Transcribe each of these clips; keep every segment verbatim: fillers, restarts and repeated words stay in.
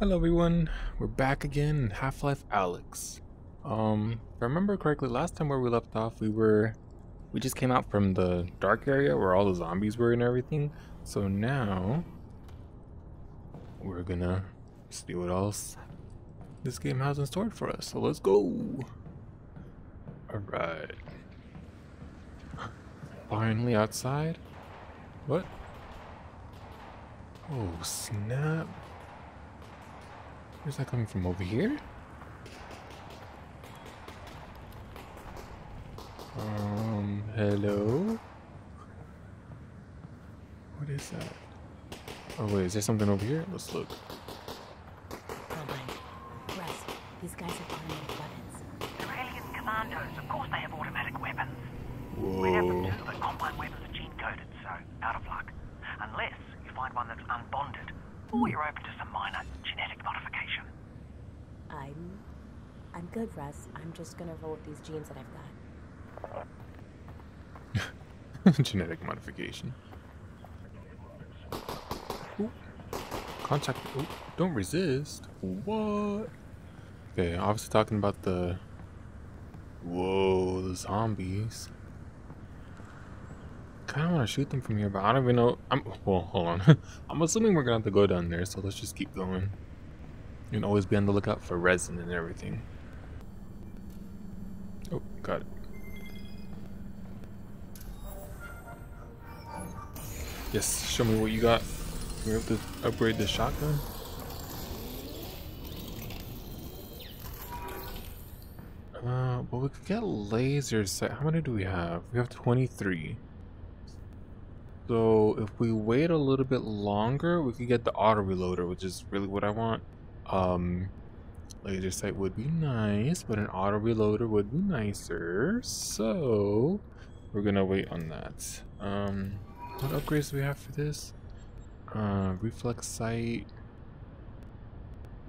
Hello everyone, we're back again in Half-Life Alyx. Um, if I remember correctly, last time where we left off, we were... We just came out from the dark area where all the zombies were and everything. So now... We're gonna see what else this game has in store for us. So let's go! Alright. Finally outside? What? Oh snap. Where's that coming from? Over here? Um, hello? What is that? Oh wait, is there something over here? Let's look. Rest. These guys are armed with weapons. They're alien commandos. Of course they have automatic weapons. Whoa. We have them too, but compound weapons are gene-coded, so out of luck. Unless you find one that's unbonded, or you're open to some minor genetic modification. I'm... I'm good, Russ. I'm just gonna roll with these genes that I've got. Genetic modification. Ooh. Contact... Ooh. Don't resist. What? Okay, obviously talking about the... Whoa, the zombies. I kind of want to shoot them from here, but I don't even know. I'm well, hold on. I'm assuming we're gonna have to go down there, so let's just keep going. And always be on the lookout for resin and everything. Oh, got it. Yes, show me what you got. We have to upgrade the shotgun. Uh, well, we could get laser sight. How many do we have? We have twenty-three. So if we wait a little bit longer, we could get the auto reloader, which is really what I want. Um, laser sight would be nice, but an auto reloader would be nicer. So we're gonna wait on that. Um, what upgrades do we have for this? Uh, reflex sight.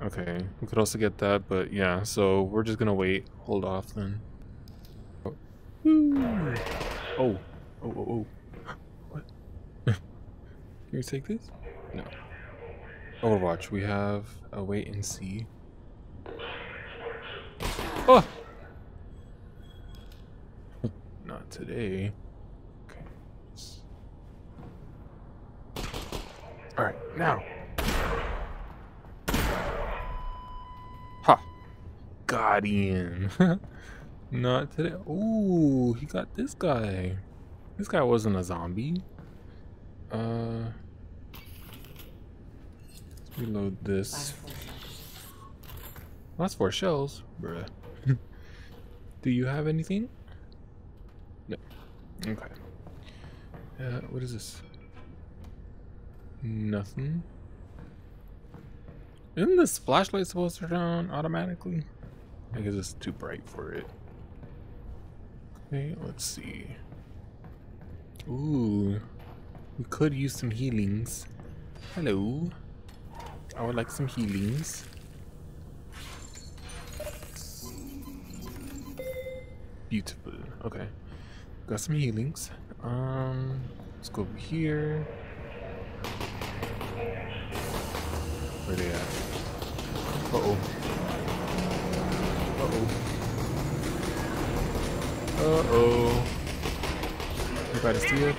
Okay, we could also get that, but yeah. So we're just gonna wait. Hold off then. Oh, oh, oh, oh. oh. Can we take this? No. Overwatch, we have a wait and see. Oh! Not today. Okay. Alright, now! Ha! Got him! Not today. Ooh, he got this guy. This guy wasn't a zombie. Uh, let's reload this. Well, that's four shells, bruh. Do you have anything? No. Okay. Uh, what is this? Nothing. Isn't this flashlight supposed to turn on automatically? I guess it's too bright for it. Okay, let's see. Ooh. We could use some healings. Hello. I would like some healings. Beautiful. Okay. Got some healings. Um, let's go over here. Where they at? Uh-oh. Uh-oh. Uh-oh. You gotta see it?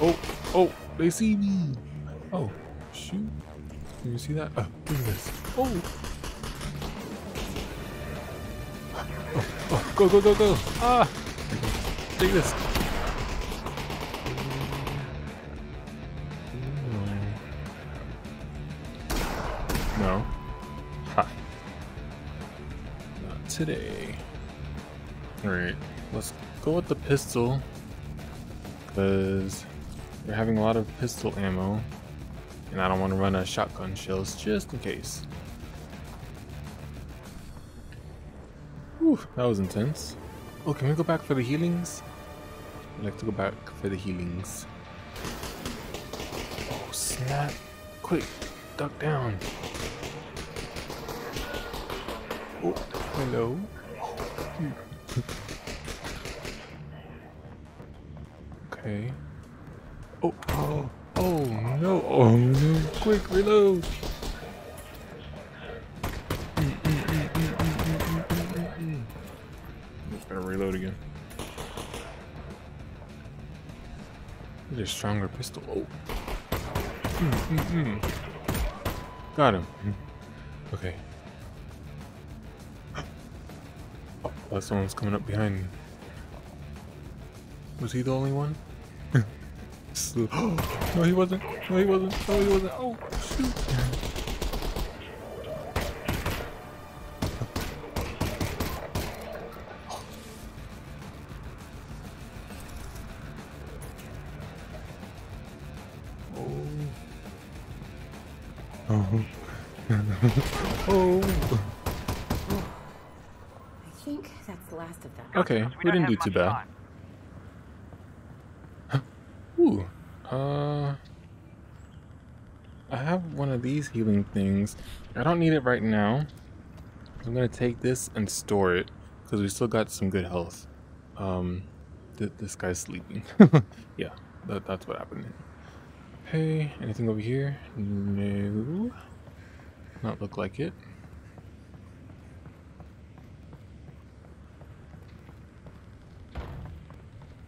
Oh, oh, oh, they see me. Oh, shoot. Can you see that? Oh, look at this. Oh. Oh, oh, go, go, go, go. Ah, take this. No. Ha. Not today. All right, let's go with the pistol. Because we're having a lot of pistol ammo and I don't want to run out of shotgun shells just in case. Whew, that was intense. Oh, can we go back for the healings? I'd like to go back for the healings. Oh snap. Quick, duck down. Oh, hello. Okay. Oh, oh, oh no, oh no, quick reload. Mm, mm, mm, mm, mm, mm, mm, mm. Better reload again. Need a stronger pistol. Oh. Mm, mm, mm. Got him. Okay. Oh, that someone's coming up behind me. Was he the only one? Oh, no, he wasn't. No, he wasn't. No, he wasn't. Oh, shoot. Oh. Oh. I think that's the last of them. Okay, we didn't do too bad. Ooh, uh, I have one of these healing things. I don't need it right now. I'm gonna take this and store it because we still got some good health. Um, th this guy's sleeping. Yeah, that, that's what happened. Hey, anything over here? No, not look like it.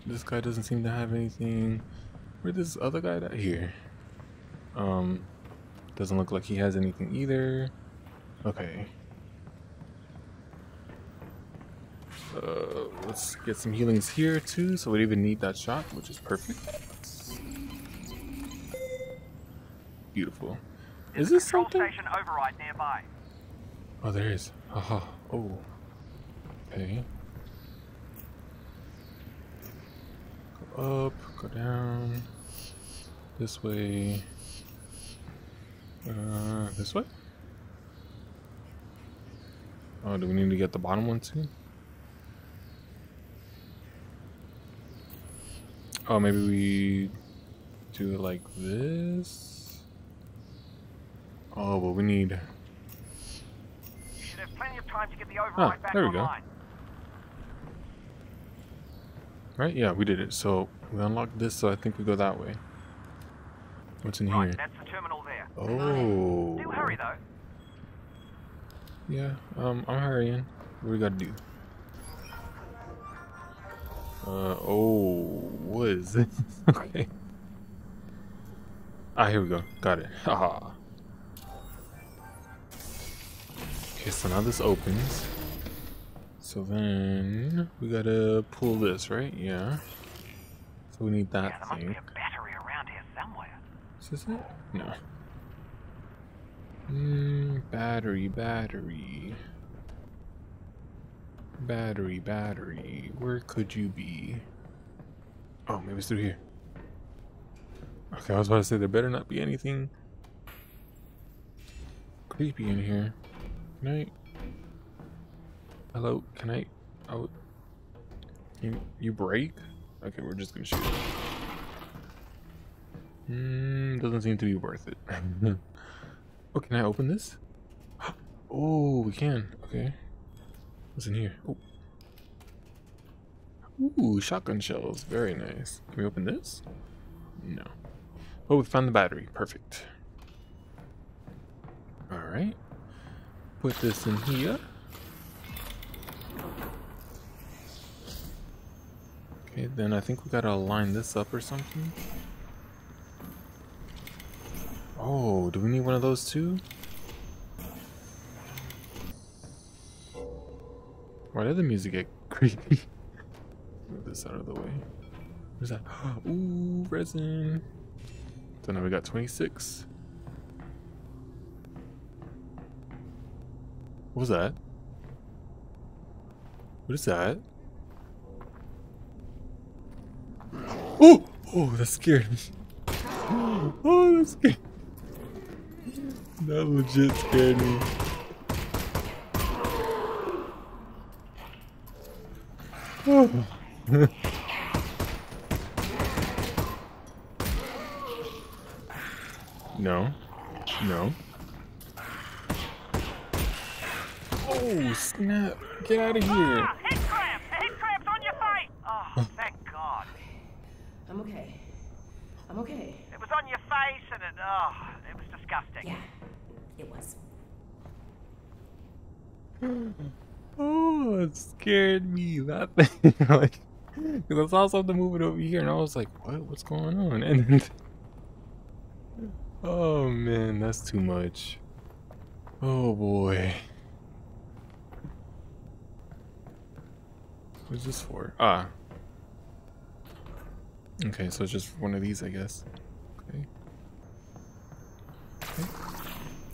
This guy doesn't seem to have anything. Where this other guy at? Here. Um, doesn't look like he has anything either. Okay. Uh, let's get some healings here too, so we don't even need that shot, which is perfect. Beautiful. Is this something? Station override nearby. Oh, there is. Haha. Oh. Okay. Up, go down, this way, uh, this way? Oh, do we need to get the bottom one too? Oh, maybe we do it like this? Oh, but we need... You should have plenty of time to get the override ah, back there we online. Go. Right? Yeah, we did it. So we unlocked this, so I think we go that way. What's in right, here? That's the terminal there. Oh. Do hurry though. Yeah, um, I'm hurrying. What do we gotta do? Uh, oh, what is this? Okay. Ah, here we go. Got it. Haha. Okay, so now this opens. So then we gotta pull this, right? Yeah. So we need that yeah, there thing. Must be a battery around here somewhere. Is this it? No. Mm, battery, battery, battery, battery. Where could you be? Oh, maybe it's through here. Okay, I was about to say there better not be anything creepy in here. Good night. Hello, can I, oh, you, you break? Okay, we're just gonna shoot it. Mm, doesn't seem to be worth it. Oh, can I open this? Oh, we can, okay. What's in here? Oh. Ooh, shotgun shells, very nice. Can we open this? No. Oh, we found the battery, perfect. All right, put this in here. Okay, then I think we gotta line this up or something. Oh, do we need one of those too? Why did the music get creepy? Move this out of the way. Where's that? Ooh, resin. So now we got twenty-six. What was that? What is that? Oh! Oh, that scared me. Oh, that scared me. That legit scared me. Oh. No. No. Oh, snap. Get out of here. I'm okay. I'm okay. It was on your face and it, oh, it was disgusting. Yeah, it was. Oh, it scared me, that thing. Like, because I saw something moving over here and I was like, what? What's going on? And then, oh man, that's too much. Oh boy. What's this for? Ah. Okay, so it's just one of these, I guess. Okay. Okay,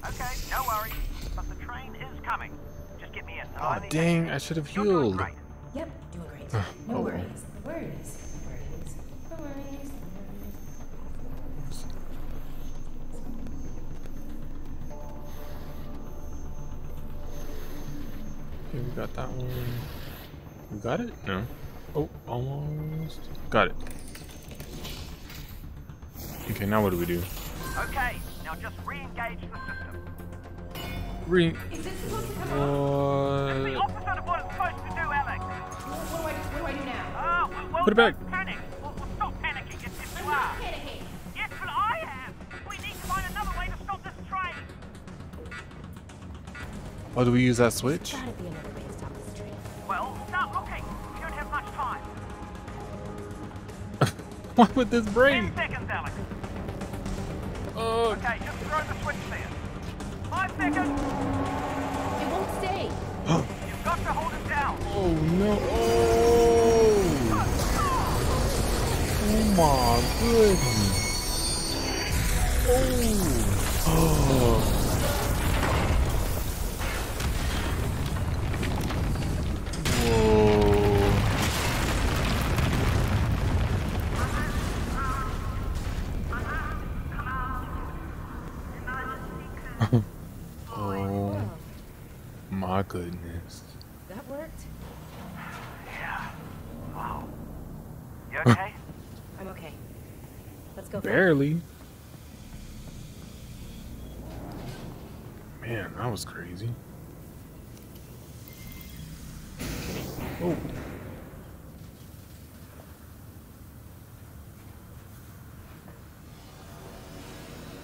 okay, no worries. But the train is coming. Just get me in. Oh, dang, I should have healed. Right. Yep, doing great. No oh, worries. No worries. No worries. No worries. Okay, we got that one. We got it? No. Oh, almost. Got it. Okay, now what do we do? Okay, now just re-engage the system. Re. Is this supposed to come uh... That's the opposite of what it's supposed to do, Alyx. What, what, what do I do now? Oh, well, well, put it back. Panic. Well, well, stop panicking. It's just you are. Panicking. Yes, but I am. We need to find another way to stop this train. Oh, do we use that switch? There's gotta be another way to stop this train. Well, start looking. We don't have much time. What would this bring? Ten seconds, Alyx. Oh. Okay, just throw the switch there. Five seconds. It won't stay. You've got to hold it down. Oh no! Oh, oh my goodness! Oh. Goodness. That worked? Yeah. Wow. You okay? I'm okay. Let's go. Barely. Man, that was crazy. Oh.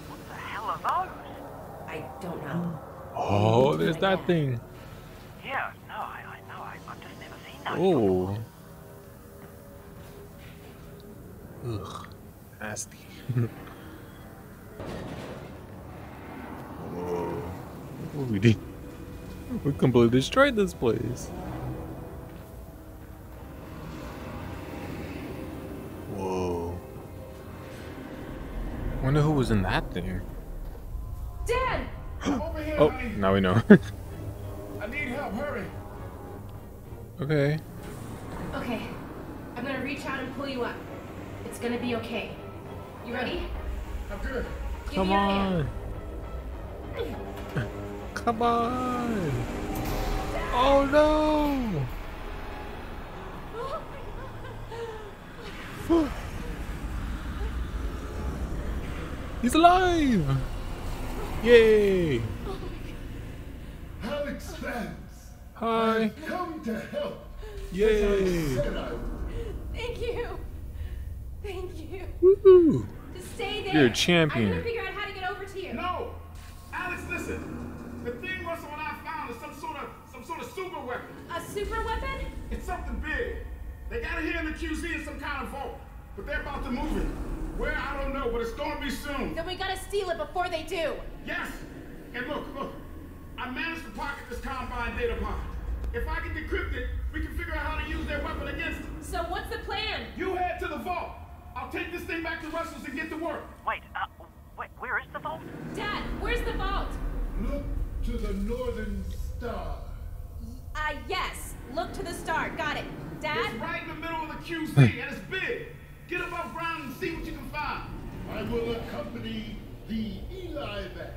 What the hell are those? I don't know. Oh, there's that thing. Oh. Ugh. Nasty. Whoa. What we did? We completely destroyed this place. Whoa. Wonder who was in that thing. Dad! Over here, oh, honey. Now we know. I need help, hurry. Okay. Okay. I'm gonna reach out and pull you up. It's gonna be okay. You ready? I'm good. Give Come me your on. Hand. Come on. Oh no. Oh my God. He's alive. Yay. Oh my God. Alyx, thanks. Hi. I've come to help. Yay! Thank you! Thank you! Woohoo! Just stay there! You're a champion! I'm gonna figure out how to get over to you! No! Alyx, listen! The thing was the one I found is some sort of, some sort of super weapon! A super weapon? It's something big! They got it here in the Q C in some kind of vault, but they're about to move it! Where? I don't know, but it's gonna be soon! Then we gotta steal it before they do! Yes! And look, look! I managed to pocket this combine data pod. If I can decrypt it, we can figure out how to use their weapon against them. So what's the plan? You head to the vault. I'll take this thing back to Russell's and get to work. Wait, uh, wait, where is the vault? Dad, where's the vault? Look to the northern star. Uh, yes. Look to the star. Got it. Dad? It's right in the middle of the Q C, and it's big. Get above ground and see what you can find. I will accompany the Eli back.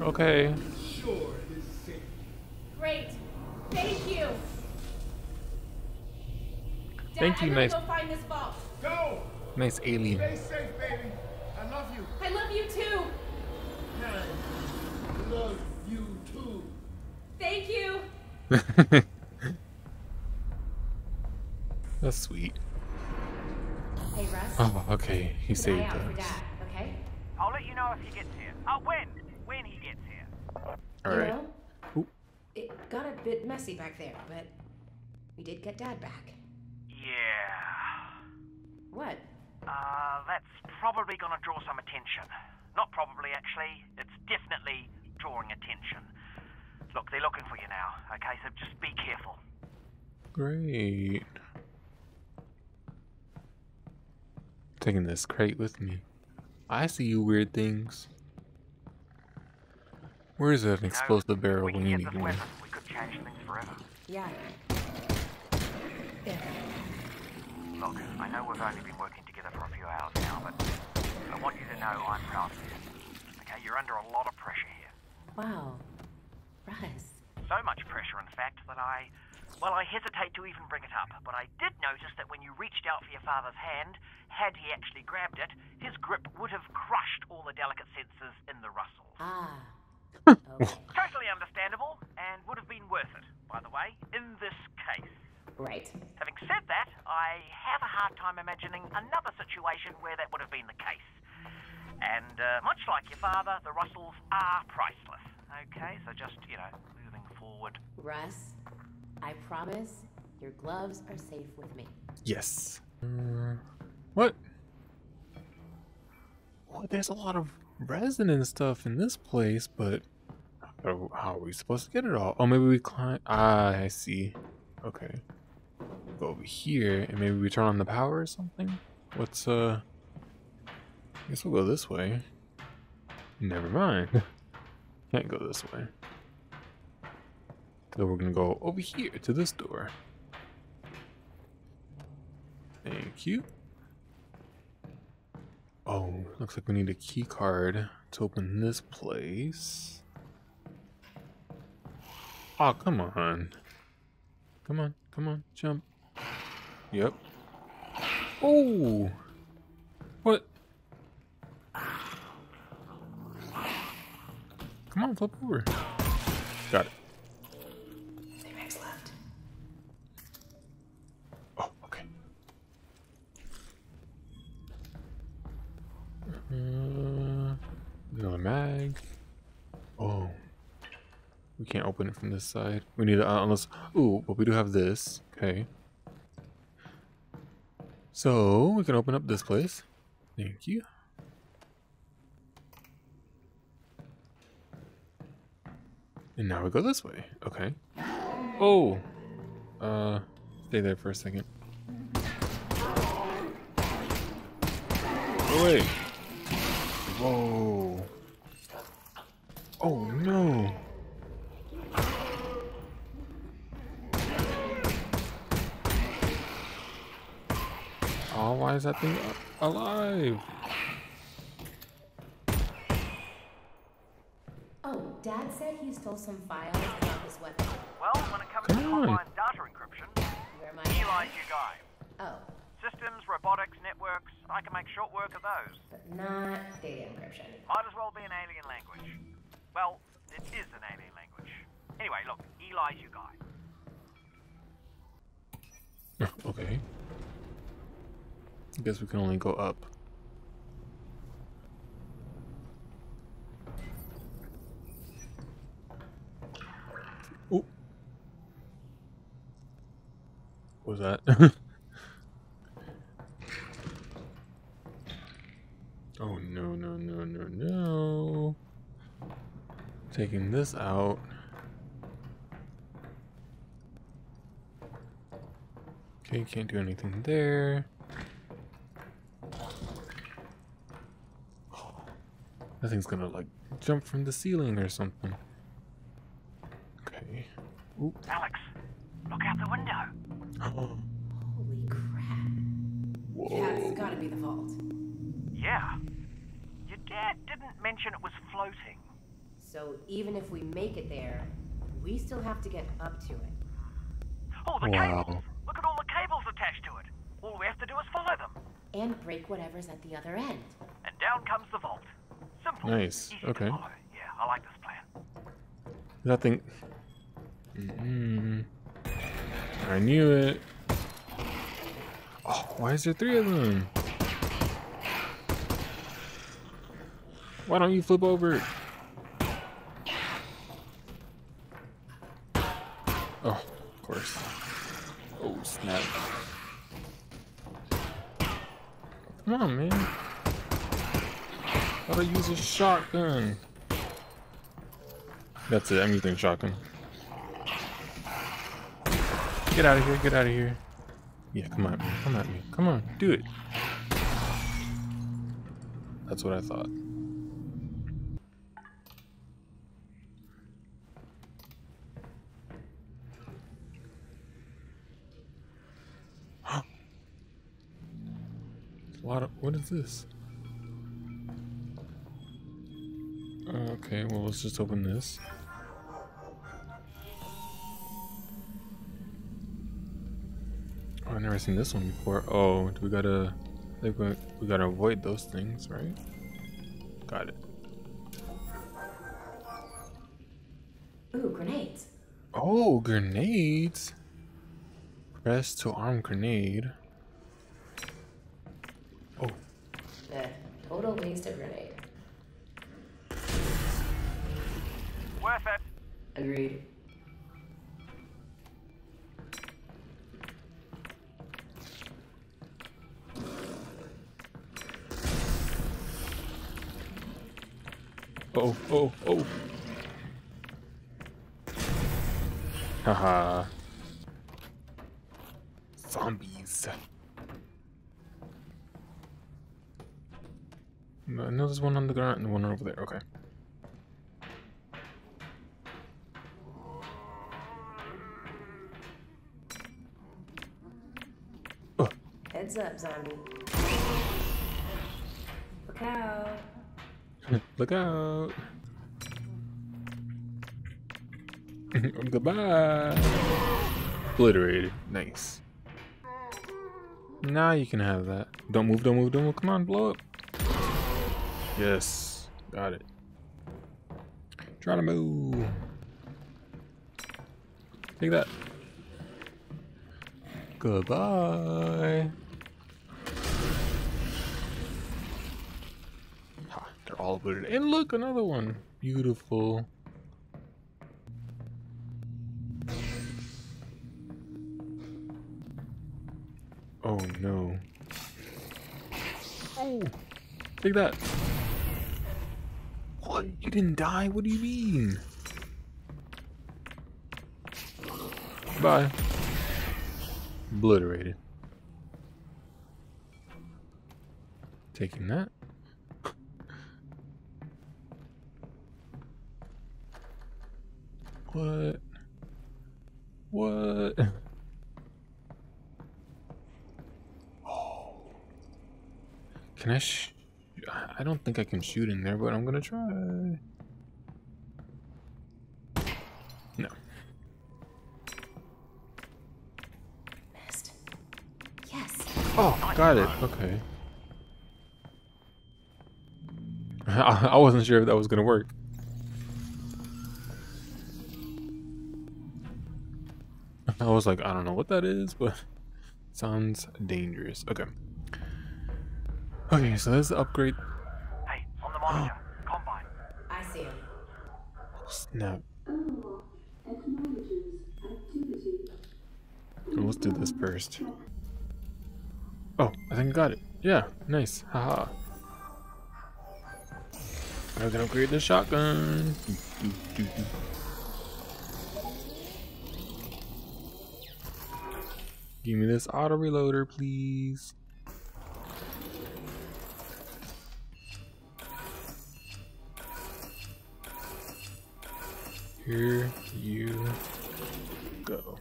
Okay. Sure is safe. Great. Thank you. Dad, Thank you, nice. Go find this vault. Go. Nice alien. Stay safe, baby. I love you. I love you too. I love you too. Thank you. That's sweet. Hey, Russ. Oh, okay. He saved us. Okay. I'll let you know if he gets here. Oh, when? When he gets here. All right. You know, it got a bit messy back there, but we did get Dad back. Yeah. What? Uh, that's probably gonna draw some attention. Not probably, actually. It's definitely drawing attention. Look, they're looking for you now. Okay, so just be careful. Great. Taking this crate with me. I see you weird things. Where is that explosive no, barrel we need to go? We could change things forever. Yeah. Yeah. Look, I know we've only been working together for a few hours now, but I want you to know I'm proud of you. Okay, you're under a lot of pressure here. Wow. Russ. So much pressure, in fact, that I... Well, I hesitate to even bring it up, but I did notice that when you reached out for your father's hand, had he actually grabbed it, his grip would have crushed all the delicate senses in the rustle. Ah. Okay. Totally understandable, and would have been worth it, by the way, in this case. Right. Having said that, I have a hard time imagining another situation where that would have been the case. And uh, much like your father, the rustles are priceless. Okay, so just, you know, moving forward. Russ. I promise your gloves are safe with me. Yes. Uh, what? Well, there's a lot of resin and stuff in this place, but how are we supposed to get it all? Oh, maybe we climb. Ah, I see. Okay. Go over here and maybe we turn on the power or something? What's, uh. I guess we'll go this way. Never mind. Can't go this way. So we're gonna go over here to this door. Thank you. Oh, looks like we need a key card to open this place. Oh, come on. Come on, come on, jump. Yep. Oh! What? Come on, flip over. Got it. Can't open it from this side. We need to, uh, unless, ooh, but we do have this. Okay. So we can open up this place. Thank you. And now we go this way. Okay. Oh, uh, stay there for a second. Oh, wait. Whoa. Oh no. Oh, why is that thing alive? Oh, Dad said he stole some files about his weapon. Well, when it comes Come to online data encryption, Eli's your guy. Oh. Systems, robotics, networks, I can make short work of those. But not data encryption. Might as well be an alien language. Well, it is an alien language. Anyway, look, Eli's your guy. Okay. I guess we can only go up. Ooh. What was that? Oh no, no, no, no, no. Taking this out. Okay, can't do anything there. Nothing's gonna like jump from the ceiling or something. Okay. Oop. Alyx, look out the window. Oh. Holy crap. Whoa. That's gotta be the vault. Yeah. Your dad didn't mention it was floating. So even if we make it there, we still have to get up to it. Oh, the wow. Cables! Look at all the cables attached to it. All we have to do is follow them. And break whatever's at the other end. And down comes the vault. Simple. Nice. Okay. Yeah, I like this plan. Nothing. Mm-hmm. I knew it. Oh, why is there three of them? Why don't you flip over? Oh, of course. Oh, snap. Come on, man. Gotta use a shotgun. That's it, I'm using shotgun. Get out of here, get out of here. Yeah, come on, come at me. Come on, do it. That's what I thought. A lot of, what is this? Okay, well, let's just open this. Oh, I've never seen this one before. Oh, do we gotta, we gotta, we gotta avoid those things, right? Got it. Ooh, grenades. Oh, grenades. Press to arm grenade. Oh. Eh, total waste of grenade. Worth it. Agreed. Oh, oh, oh. Haha. Zombies. I know there's one on the ground and one over there. Okay. Oh. Heads up, zombie. Look out. Look out. Goodbye. Obliterated. Nice. Now you can have that. Don't move, don't move, don't move. Come on, blow up. Yes. Got it. Try to move. Take that. Goodbye. All about it. And look, another one. Beautiful. Oh no. Oh, take that. What? You didn't die? What do you mean? Bye. Obliterated. Taking that. What? What? Oh. Can I sh- I don't think I can shoot in there, but I'm gonna try. No. Missed. Yes. Oh, got it. Okay. I, I wasn't sure if that was gonna work. I was like, I don't know what that is, but it sounds dangerous. Okay. Okay, so there's the upgrade. Hey, on the monitor. Combine. I see him. Snap. So let's do this first. Oh, I think I got it. Yeah, nice. Haha. -ha. I can upgrade the shotgun. Do, do, do, do. Give me this auto reloader, please. Here you go.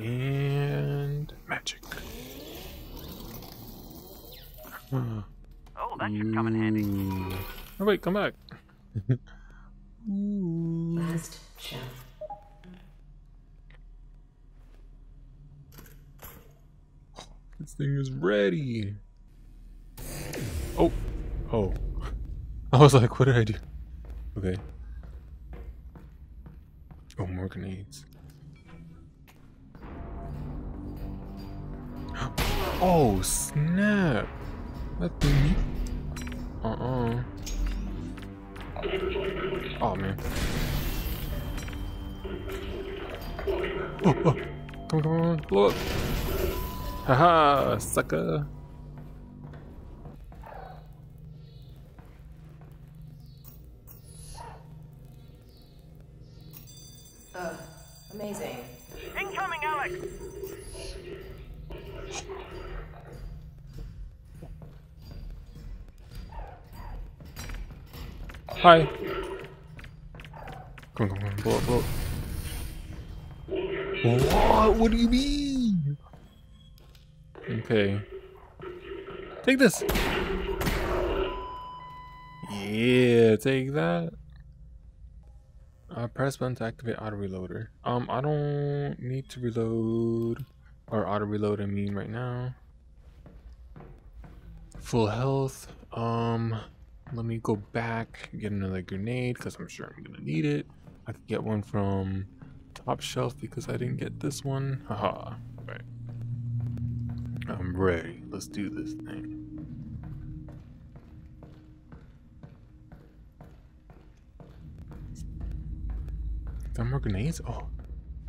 And magic. Oh, that should come in handy. Oh wait, come back. Ooh. Last chance. This thing is ready. Oh, oh! I was like, "What did I do?" Okay. Oh, more grenades. Oh snap! That thing. Uh uh. Oh man. Oh, oh. Come on, come on, blow up! Haha, sucker! Ugh, amazing. Incoming, Alyx! Hi! Come on, come on, blow up, blow up. What? What do you mean? Okay. Take this! Yeah, take that. Uh, press button to activate auto reloader. Um, I don't need to reload or auto reload. I mean, right now. Full health. Um, let me go back get another grenade because I'm sure I'm gonna need it. I could get one from top shelf because I didn't get this one. Haha. Right. I'm ready. Let's do this thing. There are more grenades? Oh,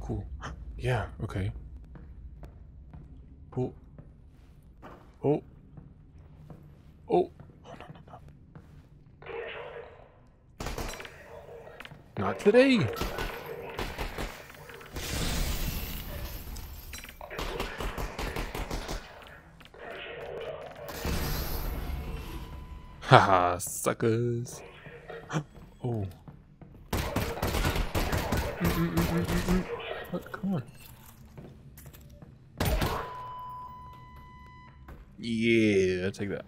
cool. Yeah, okay. Cool. Oh. Oh. Oh, no, no, no. Not today! Haha, suckers! Oh. Mm, mm, mm, mm, mm. Come on. Yeah, take that.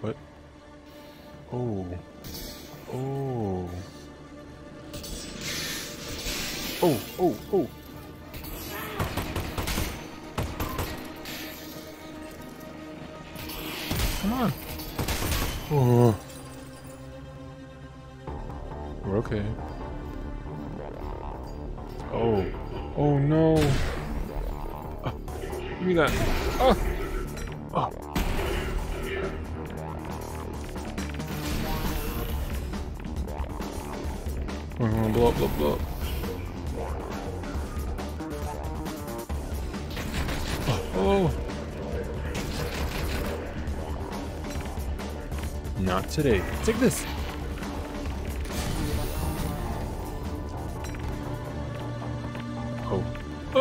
What? Oh. Oh. Oh, oh, oh. Come on. Oh. We're okay. Oh. Oh no. Oh. Give me that. Oh. Oh. We're gonna blow up, blow up, blow up. Oh. Not today. Take this. Uh.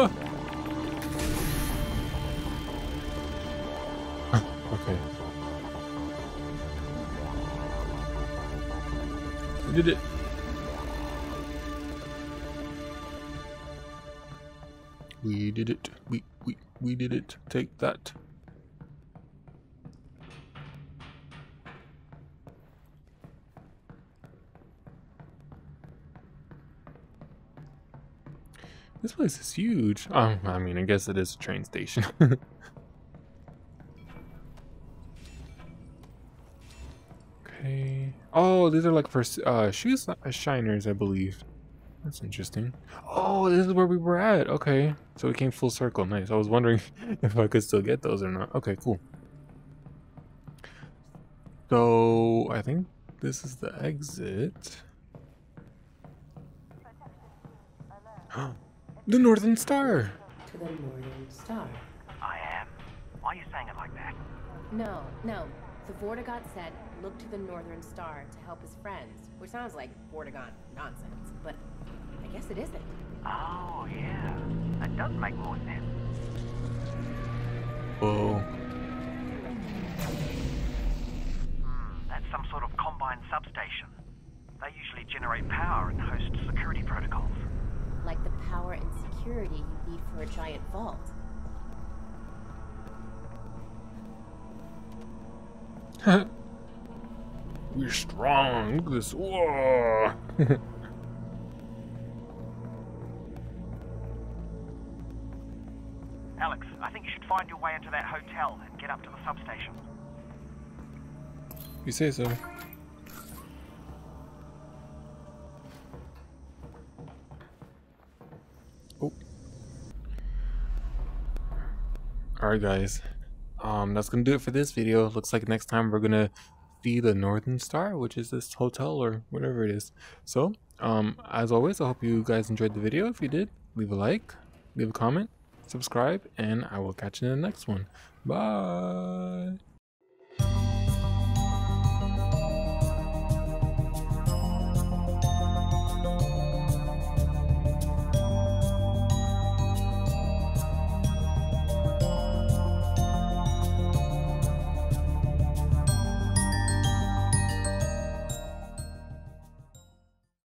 Okay. We did it. We did it. We we we did it. Take that. This place is huge. Um, I mean, I guess it is a train station. Okay. Oh, these are like for uh, shoe shiners, I believe. That's interesting. Oh, this is where we were at. Okay. So we came full circle. Nice. I was wondering if I could still get those or not. Okay, cool. So I think this is the exit. The Northern Star! To the Northern Star. I am. Why are you saying it like that? No, no. The Vortigaunt said, look to the Northern Star to help his friends. Which sounds like Vortigaunt nonsense, but I guess it isn't. Oh, yeah. That does make more sense. Whoa. Hmm, that's some sort of combined substation. They usually generate power and host security protocols. Like the power and security you need for a giant vault. We're strong. Look at this. Whoa. Alyx, I think you should find your way into that hotel and get up to the substation. You say so. Alright guys, um, that's gonna do it for this video. Looks like next time we're gonna see the Northern Star, which is this hotel or whatever it is. So, um, as always, I hope you guys enjoyed the video. If you did, leave a like, leave a comment, subscribe, and I will catch you in the next one. Bye!